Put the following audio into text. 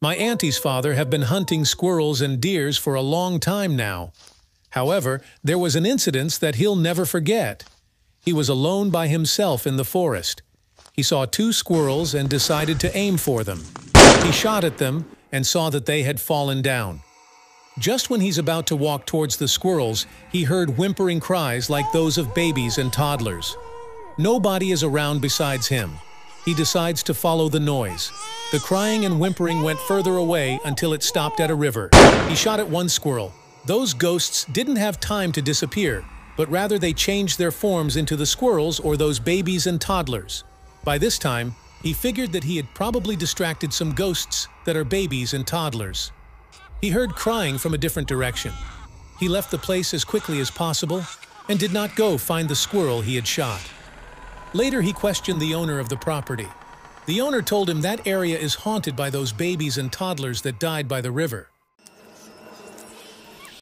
My auntie's father have been hunting squirrels and deers for a long time now. However, there was an incident that he'll never forget. He was alone by himself in the forest. He saw two squirrels and decided to aim for them. He shot at them and saw that they had fallen down. Just when he's about to walk towards the squirrels, he heard whimpering cries like those of babies and toddlers. Nobody is around besides him. He decides to follow the noise. The crying and whimpering went further away until it stopped at a river. He shot at one squirrel. Those ghosts didn't have time to disappear, but rather they changed their forms into the squirrels or those babies and toddlers. By this time, he figured that he had probably distracted some ghosts that are babies and toddlers. He heard crying from a different direction. He left the place as quickly as possible and did not go find the squirrel he had shot. Later, he questioned the owner of the property. The owner told him that area is haunted by those babies and toddlers that died by the river.